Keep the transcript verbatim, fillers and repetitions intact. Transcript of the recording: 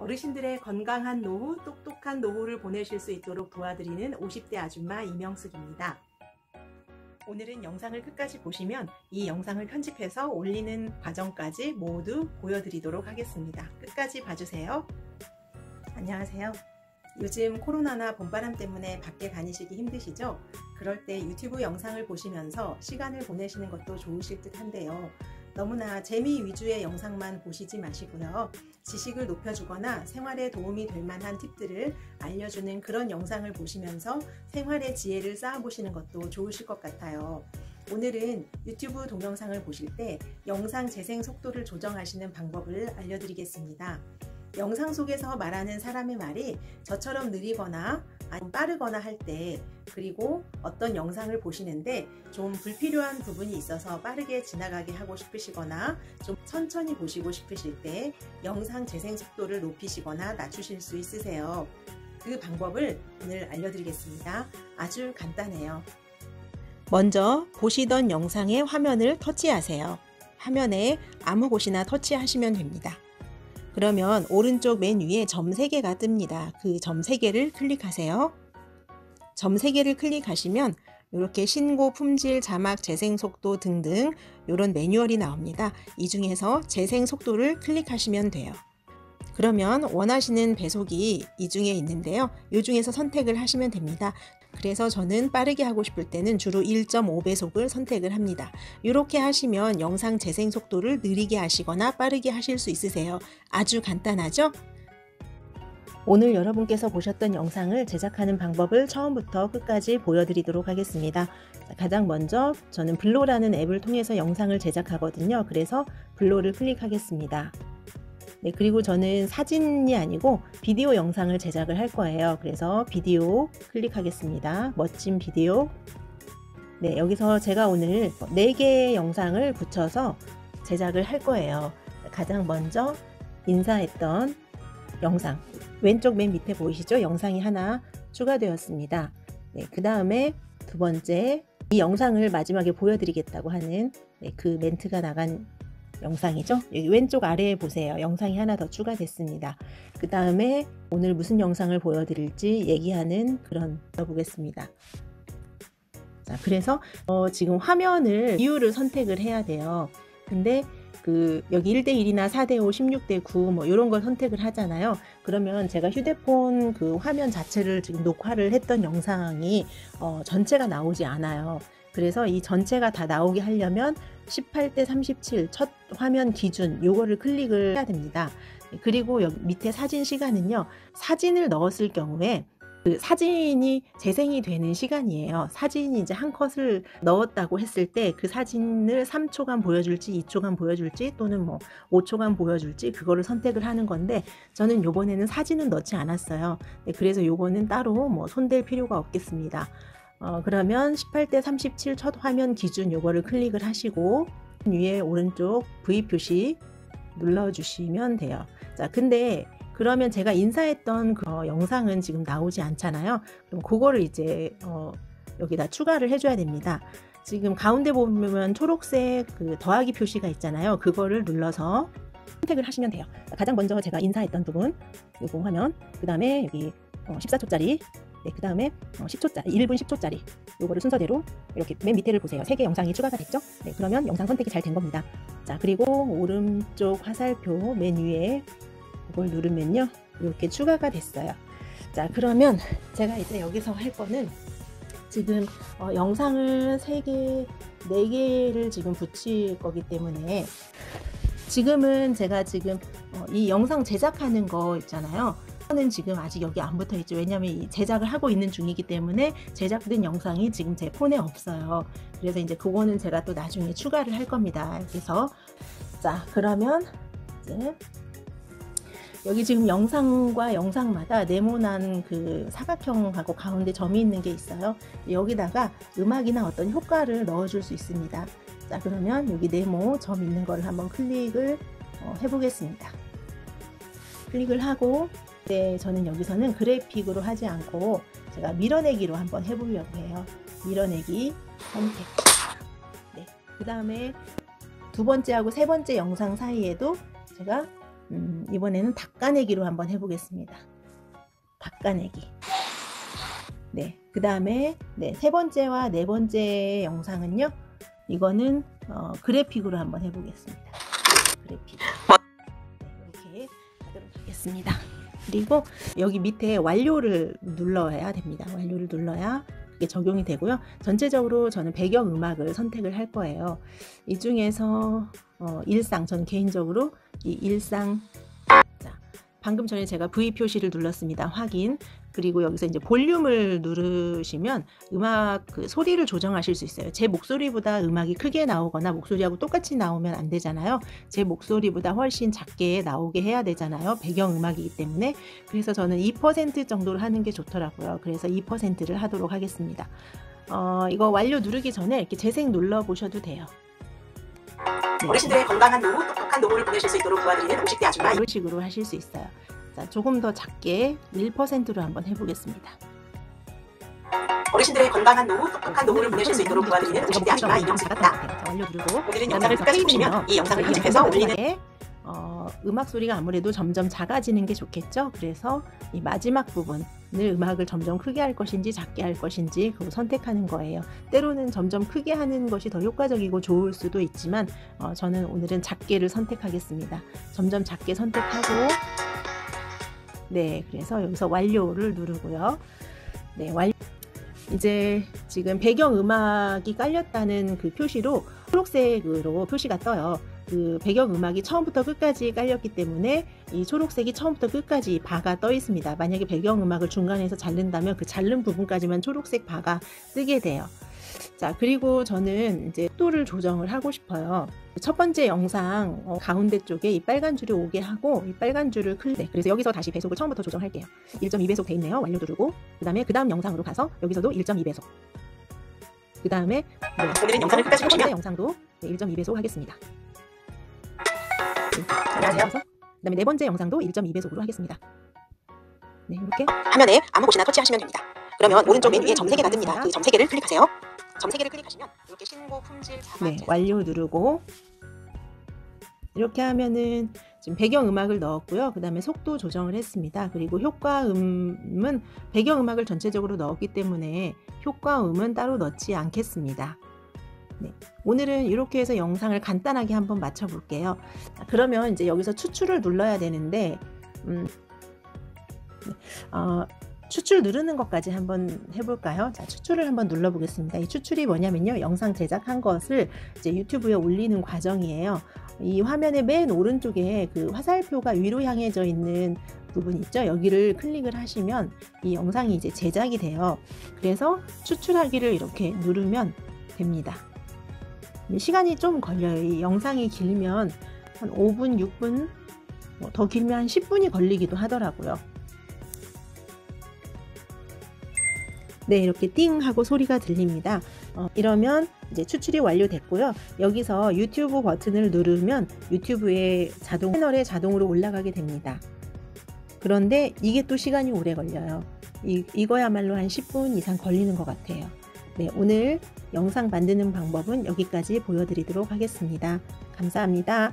어르신들의 건강한 노후, 똑똑한 노후를 보내실 수 있도록 도와드리는 오십 대 아줌마 이명숙입니다. 오늘은 영상을 끝까지 보시면 이 영상을 편집해서 올리는 과정까지 모두 보여드리도록 하겠습니다. 끝까지 봐주세요. 안녕하세요. 요즘 코로나나 봄바람 때문에 밖에 다니시기 힘드시죠? 그럴 때 유튜브 영상을 보시면서 시간을 보내시는 것도 좋으실 듯 한데요. 너무나 재미 위주의 영상만 보시지 마시고요. 지식을 높여주거나 생활에 도움이 될 만한 팁들을 알려주는 그런 영상을 보시면서 생활의 지혜를 쌓아보시는 것도 좋으실 것 같아요. 오늘은 유튜브 동영상을 보실 때 영상 재생 속도를 조정하시는 방법을 알려드리겠습니다. 영상 속에서 말하는 사람의 말이 저처럼 느리거나 아니면 빠르거나 할 때, 그리고 어떤 영상을 보시는데 좀 불필요한 부분이 있어서 빠르게 지나가게 하고 싶으시거나 좀 천천히 보시고 싶으실 때 영상 재생 속도를 높이시거나 낮추실 수 있으세요. 그 방법을 오늘 알려드리겠습니다. 아주 간단해요. 먼저 보시던 영상의 화면을 터치하세요. 화면에 아무 곳이나 터치하시면 됩니다. 그러면 오른쪽 맨 위에 점 세 개가 뜹니다. 그 점 세 개를 클릭하세요. 점 세 개를 클릭하시면 이렇게 신고, 품질, 자막, 재생 속도 등등 이런 매뉴얼이 나옵니다. 이 중에서 재생 속도를 클릭하시면 돼요. 그러면 원하시는 배속이 이 중에 있는데요. 이 중에서 선택을 하시면 됩니다. 그래서 저는 빠르게 하고 싶을 때는 주로 일 점 오 배속을 선택을 합니다. 이렇게 하시면 영상 재생 속도를 느리게 하시거나 빠르게 하실 수 있으세요. 아주 간단하죠? 오늘 여러분께서 보셨던 영상을 제작하는 방법을 처음부터 끝까지 보여드리도록 하겠습니다. 가장 먼저 저는 블로라는 앱을 통해서 영상을 제작하거든요. 그래서 블로를 클릭하겠습니다. 네, 그리고 저는 사진이 아니고 비디오 영상을 제작을 할 거예요. 그래서 비디오 클릭하겠습니다. 멋진 비디오. 네, 여기서 제가 오늘 네 개의 영상을 붙여서 제작을 할 거예요. 가장 먼저 인사했던 영상. 왼쪽 맨 밑에 보이시죠? 영상이 하나 추가되었습니다. 네, 그 다음에 두 번째, 이 영상을 마지막에 보여드리겠다고 하는 네, 그 멘트가 나간 영상이죠. 여기 왼쪽 아래에 보세요. 영상이 하나 더 추가됐습니다. 그 다음에 오늘 무슨 영상을 보여드릴지 얘기하는 그런 보겠습니다. 자, 그래서 어, 지금 화면을 비율을 선택을 해야 돼요. 근데 그 여기 일 대 일이나 사 대 오, 십육 대 구 뭐 이런 걸 선택을 하잖아요. 그러면 제가 휴대폰 그 화면 자체를 지금 녹화를 했던 영상이 어, 전체가 나오지 않아요. 그래서 이 전체가 다 나오게 하려면 십팔 대 삼십칠 첫 화면 기준 요거를 클릭을 해야 됩니다. 그리고 여기 밑에 사진 시간은요, 사진을 넣었을 경우에 그 사진이 재생이 되는 시간이에요. 사진이 이제 한 컷을 넣었다고 했을 때 그 사진을 삼 초간 보여줄지 이 초간 보여줄지 또는 뭐 오 초간 보여줄지 그거를 선택을 하는 건데, 저는 요번에는 사진은 넣지 않았어요. 그래서 요거는 따로 뭐 손댈 필요가 없겠습니다. 어, 그러면 십팔 대 삼십칠 첫 화면 기준 요거를 클릭을 하시고 위에 오른쪽 V 표시 눌러주시면 돼요. 자, 근데 그러면 제가 인사했던 그 어, 영상은 지금 나오지 않잖아요. 그럼 그거를 이제 어, 여기다 추가를 해줘야 됩니다. 지금 가운데 보면 초록색 그 더하기 표시가 있잖아요. 그거를 눌러서 선택을 하시면 돼요. 가장 먼저 제가 인사했던 부분 요거 화면, 그 다음에 여기 어, 십사 초짜리, 네, 그 다음에 십 초짜리, 일 분 십 초짜리 요거를 순서대로 이렇게 맨 밑에를 보세요. 세 개 영상이 추가가 됐죠? 네, 그러면 영상 선택이 잘 된 겁니다. 자, 그리고 오른쪽 화살표 맨 위에 이걸 누르면요, 이렇게 추가가 됐어요. 자, 그러면 제가 이제 여기서 할 거는 지금 어, 영상을 세 개, 네 개를 지금 붙일 거기 때문에 지금은 제가 지금 어, 이 영상 제작하는 거 있잖아요. 는 지금 아직 여기 안 붙어 있죠. 왜냐하면 제작을 하고 있는 중이기 때문에 제작된 영상이 지금 제 폰에 없어요. 그래서 이제 그거는 제가 또 나중에 추가를 할 겁니다. 그래서 자, 그러면 이제 여기 지금 영상과 영상마다 네모난 그 사각형하고 가운데 점이 있는 게 있어요. 여기다가 음악이나 어떤 효과를 넣어줄 수 있습니다. 자, 그러면 여기 네모 점 있는 거를 한번 클릭을 어, 해보겠습니다. 클릭을 하고, 네, 저는 여기서는 그래픽으로 하지 않고 제가 밀어내기로 한번 해보려고 해요. 밀어내기 선택. 네, 그 다음에 두 번째하고 세 번째 영상 사이에도 제가 음, 이번에는 닦아내기로 한번 해보겠습니다. 닦아내기. 네, 그 다음에 네, 세 번째와 네 번째 영상은요, 이거는 어, 그래픽으로 한번 해보겠습니다. 그래픽. 네, 이렇게 하도록 하겠습니다. 그리고 여기 밑에 완료를 눌러야 됩니다. 완료를 눌러야 이게 적용이 되고요. 전체적으로 저는 배경음악을 선택을 할 거예요. 이 중에서 어, 일상, 저는 개인적으로 이 일상, 자, 방금 전에 제가 브이 표시를 눌렀습니다. 확인. 그리고 여기서 이제 볼륨을 누르시면 음악 그 소리를 조정하실 수 있어요. 제 목소리보다 음악이 크게 나오거나 목소리하고 똑같이 나오면 안 되잖아요. 제 목소리보다 훨씬 작게 나오게 해야 되잖아요. 배경음악이기 때문에. 그래서 저는 이 퍼센트 정도로 하는 게 좋더라고요. 그래서 이 퍼센트를 하도록 하겠습니다. 어, 이거 완료 누르기 전에 이렇게 재생 눌러보셔도 돼요. 네. 어르신들의 건강한 노후, 똑똑한 노후를 보내실 수 있도록 도와드리는 오십 대 아줌마, 이런 식으로 하실 수 있어요. 자, 조금 더 작게 일 퍼센트로 한번 해보겠습니다. 어르신들의 건강한 노후, 똑똑한 노후를 보내실 수 있도록 도와드리는 오십 대 아줌마 이명수가 다. 완료 누르고 오늘은 영상을 끝까지 보시면 이 영상을 편집해서 올리는 어, 음악 소리가 아무래도 점점 작아지는 게 좋겠죠. 그래서 이 마지막 부분을 음악을 점점 크게 할 것인지 작게 할 것인지 그거 선택하는 거예요. 때로는 점점 크게 하는 것이 더 효과적이고 좋을 수도 있지만 어, 저는 오늘은 작게를 선택하겠습니다. 점점 작게 선택하고, 네, 그래서 여기서 완료를 누르고요. 네, 완료. 이제 지금 배경음악이 깔렸다는 그 표시로 초록색으로 표시가 떠요. 그 배경음악이 처음부터 끝까지 깔렸기 때문에 이 초록색이 처음부터 끝까지 바가 떠 있습니다. 만약에 배경음악을 중간에서 자른다면 그 자른 부분까지만 초록색 바가 뜨게 돼요. 자, 그리고 저는 이제 속도를 조정을 하고 싶어요. 첫 번째 영상 어, 가운데 쪽에 이 빨간 줄이 오게 하고 이 빨간 줄을 클릭. 네, 그래서 여기서 다시 배속을 처음부터 조정할게요. 일 점 이 배속 돼 있네요. 완료 누르고 그 다음에 그 다음 영상으로 가서 여기서도 일 점 이 배속. 그 다음에 네, 오늘은 영상을 끝까지 보시면 영상도 네, 일 점 이 배속 하겠습니다. 안녕하세요. 그 다음에 네 번째 영상도 일 점 이 배속으로 하겠습니다. 네, 이렇게 화면에 아무 곳이나 터치하시면 됩니다. 그러면 오른쪽 메뉴에 점 세 개가 뜹니다. 그 점 세 개를 클릭하세요. 점 세 개를 클릭하시면 이렇게 신고, 품질, 자막, 네, 완료 누르고 이렇게 하면은 지금 배경음악을 넣었고요. 그 다음에 속도 조정을 했습니다. 그리고 효과음은 배경음악을 전체적으로 넣었기 때문에 효과음은 따로 넣지 않겠습니다. 네, 오늘은 이렇게 해서 영상을 간단하게 한번 맞춰 볼게요. 그러면 이제 여기서 추출을 눌러야 되는데 음, 어, 추출 누르는 것까지 한번 해볼까요? 자, 추출을 한번 눌러 보겠습니다. 이 추출이 뭐냐면요, 영상 제작한 것을 이제 유튜브에 올리는 과정이에요. 이 화면의 맨 오른쪽에 그 화살표가 위로 향해져 있는 부분 있죠? 여기를 클릭을 하시면 이 영상이 이제 제작이 돼요. 그래서 추출하기를 이렇게 누르면 됩니다. 시간이 좀 걸려요. 이 영상이 길면 한 오 분, 육 분, 뭐 더 길면 한 십 분이 걸리기도 하더라고요. 네, 이렇게 띵 하고 소리가 들립니다. 어, 이러면 이제 추출이 완료됐고요. 여기서 유튜브 버튼을 누르면 유튜브에 자동, 채널에 자동으로 올라가게 됩니다. 그런데 이게 또 시간이 오래 걸려요. 이, 이거야말로 한 십 분 이상 걸리는 것 같아요. 네, 오늘 영상 만드는 방법은 여기까지 보여드리도록 하겠습니다. 감사합니다.